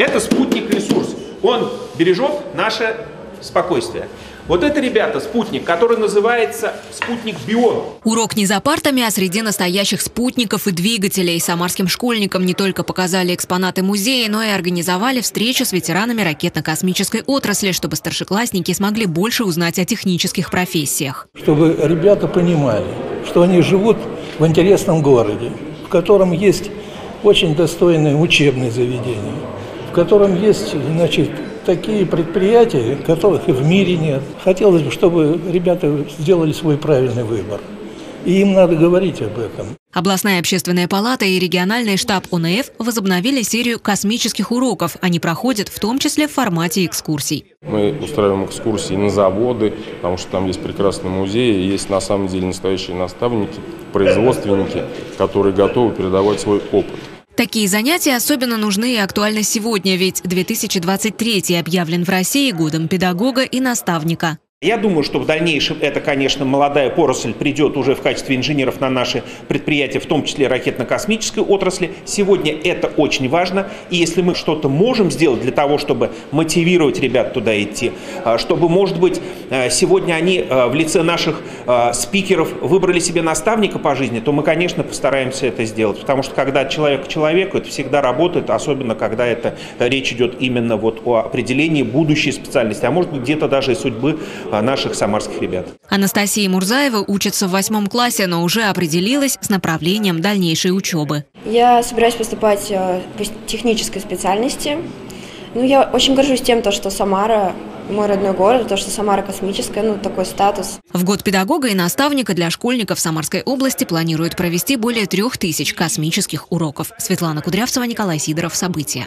Это спутник-ресурс. Он бережет наше спокойствие. Вот это, ребята, спутник, который называется спутник Бион. Урок не за партами, а среди настоящих спутников и двигателей. Самарским школьникам не только показали экспонаты музея, но и организовали встречу с ветеранами ракетно-космической отрасли, чтобы старшеклассники смогли больше узнать о технических профессиях. Чтобы ребята понимали, что они живут в интересном городе, в котором есть очень достойные учебные заведения, в котором есть, значит, такие предприятия, которых и в мире нет. Хотелось бы, чтобы ребята сделали свой правильный выбор. И им надо говорить об этом. Областная общественная палата и региональный штаб ОНФ возобновили серию космических уроков. Они проходят в том числе в формате экскурсий. Мы устраиваем экскурсии на заводы, потому что там есть прекрасный музей, есть на самом деле настоящие наставники, производственники, которые готовы передавать свой опыт. Такие занятия особенно нужны и актуальны сегодня, ведь 2023 объявлен в России годом педагога и наставника. Я думаю, что в дальнейшем это, конечно, молодая поросль придет уже в качестве инженеров на наши предприятия, в том числе ракетно-космической отрасли. Сегодня это очень важно. И если мы что-то можем сделать для того, чтобы мотивировать ребят туда идти, чтобы, может быть, сегодня они в лице наших спикеров выбрали себе наставника по жизни, то мы, конечно, постараемся это сделать. Потому что когда человек к человеку, это всегда работает, особенно когда это речь идет именно вот о определении будущей специальности, а может быть, где-то даже и судьбы наших самарских ребят. Анастасия Мурзаева учится в 8 классе, но уже определилась с направлением дальнейшей учебы. Я собираюсь поступать по технической специальности. Ну, я очень горжусь тем, что Самара мой родной город, то, что Самара космическая, ну, такой статус. В год педагога и наставника для школьников Самарской области планируют провести более 3000 космических уроков. Светлана Кудрявцева, Николай Сидоров. События.